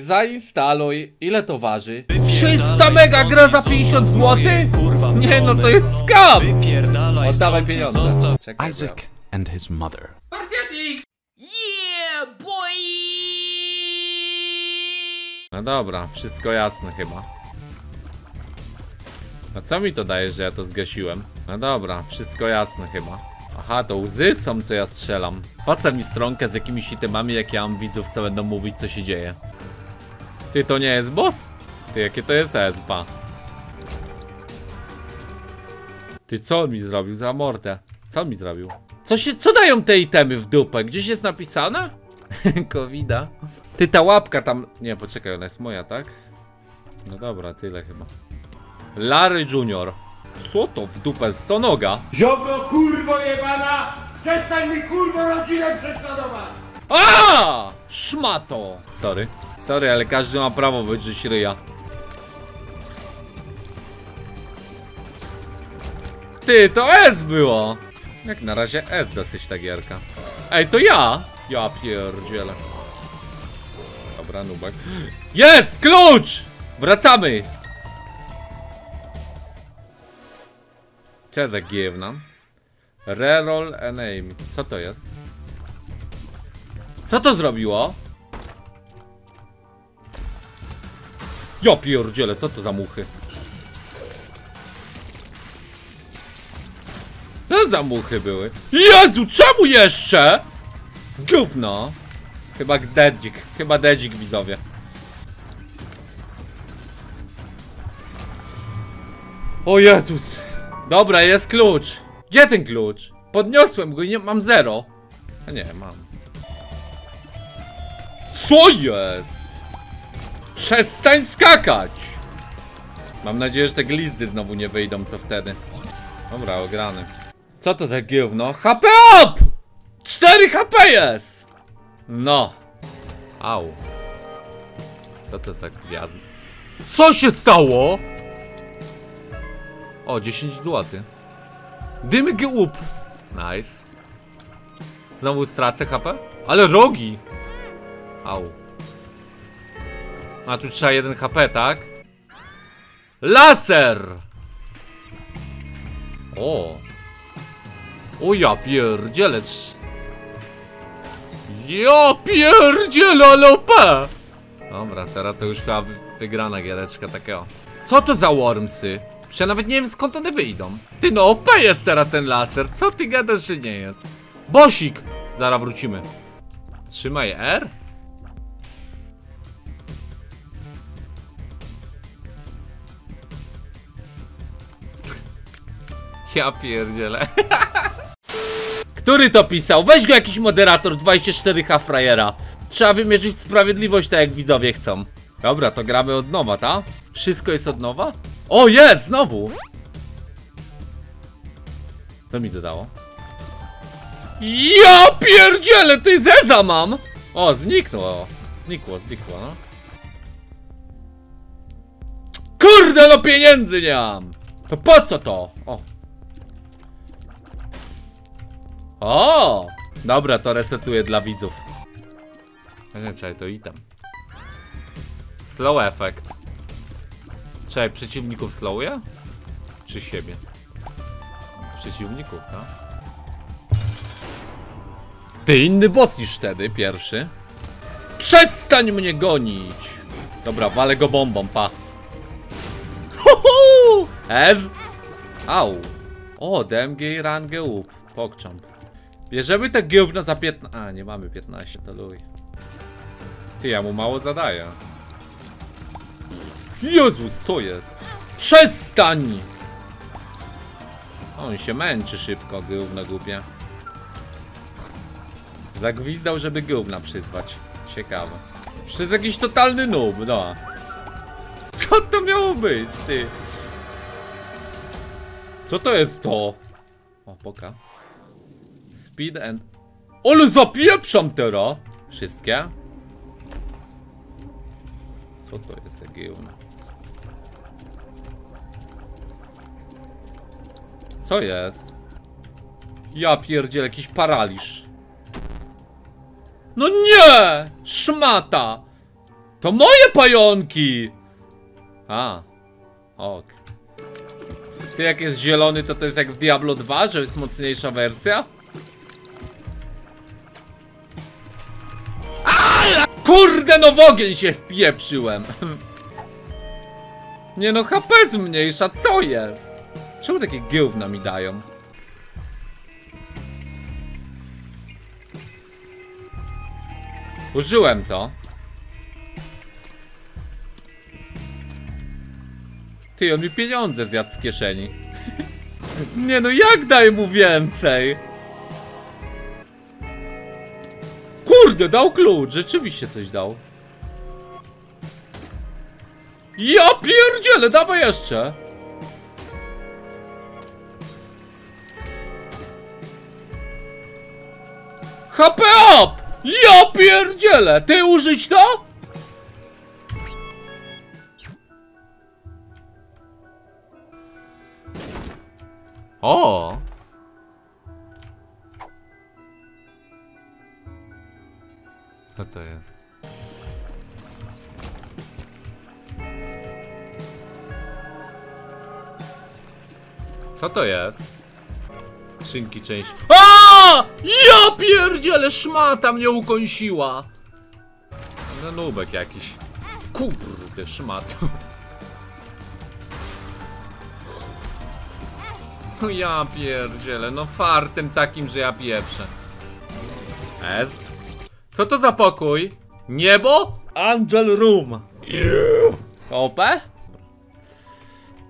Zainstaluj, ile to waży? 300 mega gra za 50 zł? Nie no, to jest skam! Oddawaj pieniądze. Czekaj, Isaac and his mother. Yeah, boy! No dobra, wszystko jasne chyba. No co mi to daje, że ja to zgasiłem? No dobra, wszystko jasne chyba. Aha, to łzy są, co ja strzelam. Patrzę mi stronkę z jakimiś itemami, jak ja mam widzów, co będą mówić, co się dzieje. Ty, to nie jest boss? Ty, jakie to jest espa? Ty, co on mi zrobił za mordę? Co on mi zrobił? Co dają te itemy w dupę? Gdzieś jest napisane? Kowida. Ty, ta łapka tam... Nie, poczekaj, ona jest moja, tak? No dobra, tyle chyba. Larry Junior. Co to w dupę stonoga? Ziobro, kurwo jebana! Przestań mi, kurwo, rodzinę prześladować! Aaaa! Szmato! Sorry. Sorry, ale każdy ma prawo wydrzeć ryja. Ty, to S było! Jak na razie S dosyć ta gierka. Ej, to ja! Ja pierdzielę. Dobra, nubek. Jest! Klucz! Wracamy! Co za giewna? Reroll and aim. Co to jest? Co to zrobiło? Ja pierdzielę, co to za muchy? Co za muchy były? Jezu, czemu jeszcze? Gówno. Chyba dedzik, widzowie. O Jezus. Dobra, jest klucz. Gdzie ten klucz? Podniosłem go i nie, mam zero. A nie, mam. Co jest? Przestań skakać! Mam nadzieję, że te glizdy znowu nie wyjdą, co wtedy. Dobra, ograny. Co to za gówno? HP up! 4 HP jest! No. Au. Co to za gwiazda? Co się stało? O, 10 zł. Dymy up. Nice. Znowu stracę HP? Ale rogi! Au. A tu trzeba 1 HP, tak? Laser! O! O ja pierdzielę. Ja pierdzielę lopę! Dobra, teraz to już chyba wygrana giereczka takiego. Co to za wormsy? Ja nawet nie wiem, skąd one wyjdą. Ty, no OP jest teraz ten laser. Co ty gadasz, że nie jest? Bosik! Zaraz wrócimy. Trzymaj R. Ja pierdzielę. Który to pisał? Weź go jakiś moderator 24H frajera. Trzeba wymierzyć sprawiedliwość, tak jak widzowie chcą. Dobra, to gramy od nowa, ta? Wszystko jest od nowa? O, jest! Znowu! Co mi dodało? Ja pierdzielę! Ty zeza mam! O, zniknęło. Znikło, no. Kurde, no pieniędzy nie mam! To po co to? O! O! Dobra, to resetuję dla widzów. Nie, czekaj, to item. Slow effect. Czekaj, przeciwników slowuje? Czy siebie? Przeciwników, tak? Ty, inny boss niż wtedy, pierwszy. Przestań mnie gonić! Dobra, walę go bombą, pa. Huhu! Ez! Au! O, DMG i rangę up. Pogchamp. Bierzemy te gówno za 15... A, nie mamy 15, to luj. Ty, ja mu mało zadaję. Jezus, co jest? Przestań! On się męczy szybko, gówno głupie. Zagwizdał, żeby gówna przyzwać. Ciekawe. Przez jakiś totalny noob, no. Co to miało być, ty? Co to jest to? O, poka. Speed and... Ale zapieprzam teraz! Wszystkie? Co to jest za gówno? Co jest? Ja pierdzielę, jakiś paraliż. No nie! Szmata! To moje pająki! A. Ok. Ty jak jest zielony, to jest jak w Diablo 2, że jest mocniejsza wersja? A! Kurde, no w ogień się wpieprzyłem. Nie no, HP zmniejsza, co jest? Czemu takie gówna mi dają? Użyłem to. Ty, on mi pieniądze zjadł z kieszeni. Nie no, jak daj mu więcej? Kurde, dał klucz, rzeczywiście coś dał. Ja pierdzielę, dawaj jeszcze. HP up! Ja pierdzielę! Ty użyć to? O! Co to jest? Co to jest? Skrzynki część. A! Ja pierdzielę, szmata mnie ukąsiła. No nubek jakiś. Kurde, szmat. No ja pierdzielę, no fartem takim, że ja pieprzę. Co to za pokój? Niebo? Angel Room. Opa?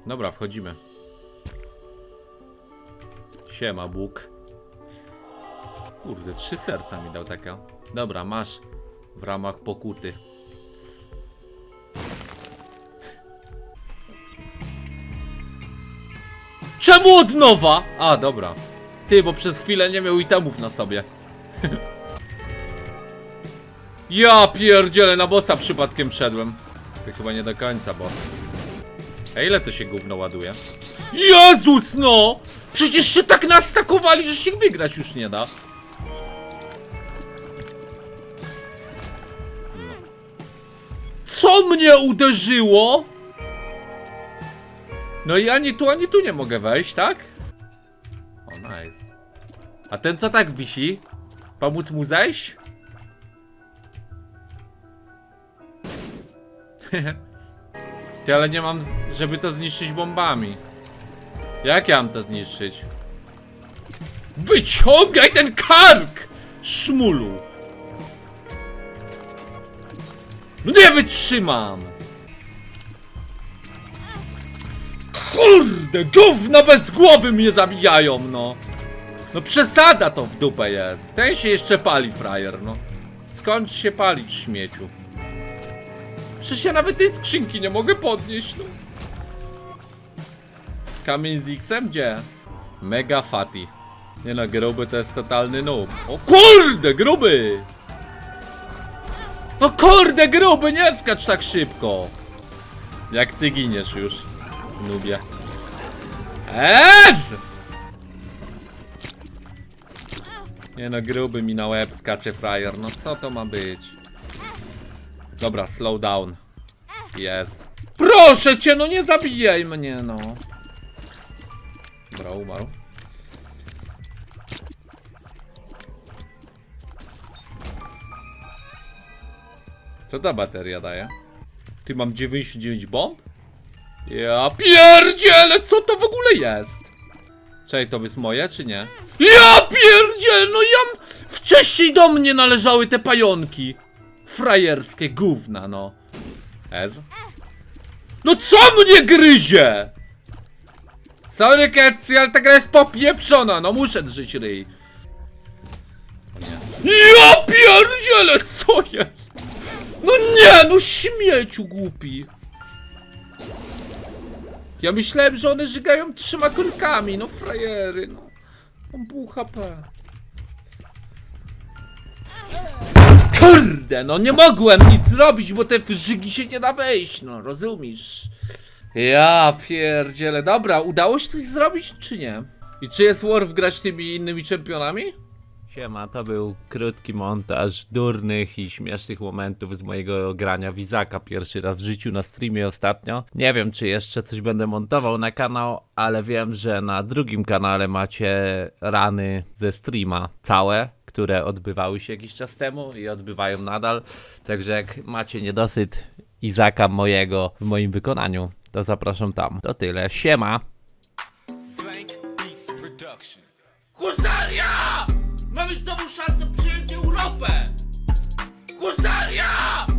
Dobra, wchodzimy. Siema, Bóg. Kurde, 3 serca mi dał taka. Dobra, masz w ramach pokuty. Czemu od nowa? A, dobra. Ty, bo przez chwilę nie miał itemów na sobie. Ja pierdzielę, na bossa przypadkiem wszedłem. To chyba nie do końca boss. A ile to się gówno ładuje? Jezus no! Przecież się tak nastakowali, że się wygrać już nie da. No. Co mnie uderzyło? No i ani tu nie mogę wejść, tak? O, nice. A ten co tak wisi? Pomóc mu zejść? Ty, ale nie mam, żeby to zniszczyć bombami. Jak ja mam to zniszczyć? Wyciągaj ten kark! Szmulu! No nie wytrzymam! Kurde, gówno bez głowy mnie zabijają, no! No przesada to w dupę jest. Ten się jeszcze pali, frajer, no. Skończ się palić, śmieciu. Przecież ja nawet tej skrzynki nie mogę podnieść, no. Kamień z X-em? Gdzie? Mega Fatty. Nie no, gruby to jest totalny noob. O kurde, gruby! No kurde, gruby, nie skacz tak szybko! Jak ty giniesz już, nubie. Nie no, gruby mi na łeb skacze frajer, no co to ma być? Dobra, slow down. Jest. Proszę cię, no nie zabijaj mnie, no. Dobra, umarł. Co ta bateria daje? Ty, mam 99 bomb? Ja pierdzielę, co to w ogóle jest? Czekaj, to jest moje, czy nie? Ja pierdzielę, no ja... Wcześniej do mnie należały te pająki. Frajerskie gówna, no. No co mnie gryzie? Sorry, Ketsi, ale ta gra jest popieprzona, no muszę drżyć ryj. Ja pierdzielę, co jest? No nie, no śmieciu głupi. Ja myślałem, że one żygają 3 kulkami, no frajery, no. Mam pół HP. Kurde, no nie mogłem nic zrobić, bo te żygi się nie da wejść, no rozumiesz? Ja pierdzielę, dobra, udało się coś zrobić, czy nie? I czy jest war grać tymi innymi czempionami? Siema, to był krótki montaż durnych i śmiesznych momentów z mojego grania w Isaaca. Pierwszy raz w życiu na streamie ostatnio. Nie wiem, czy jeszcze coś będę montował na kanał, ale wiem, że na drugim kanale macie rany ze streama całe, które odbywały się jakiś czas temu i odbywają nadal. Także jak macie niedosyt Isaaca mojego w moim wykonaniu, to zapraszam tam. To tyle, siema! Husaria! Mamy znowu szansę przyjąć Europę! Husaria!